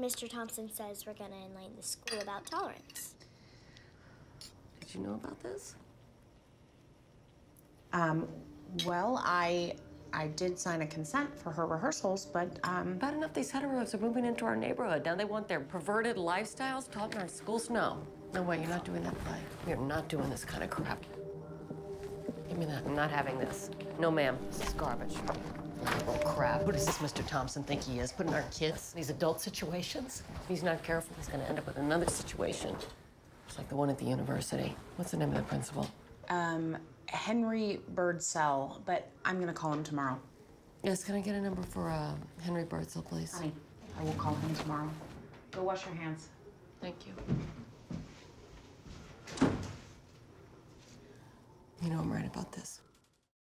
Mr. Thompson says we're going to enlighten the school about tolerance. Did you know about this? Well, I did sign a consent for her rehearsals, but bad enough these heteros are moving into our neighborhood. Now they want their perverted lifestyles taught in our schools. No. No way, you're not doing that play. You're not doing this kind of crap. Give me that. I'm not having this. No, ma'am. This is garbage. Oh, crap. Who does this Mr. Thompson think he is? Putting our kids in these adult situations? If he's not careful, he's gonna end up with another situation. It's like the one at the university. What's the name of the principal? Henry Birdsell, but I'm gonna call him tomorrow. Yes, can I get a number for Henry Birdsell, please? Honey, I will call him tomorrow. Go wash your hands. Thank you. You know I'm right about this.